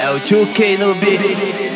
L2K no beat.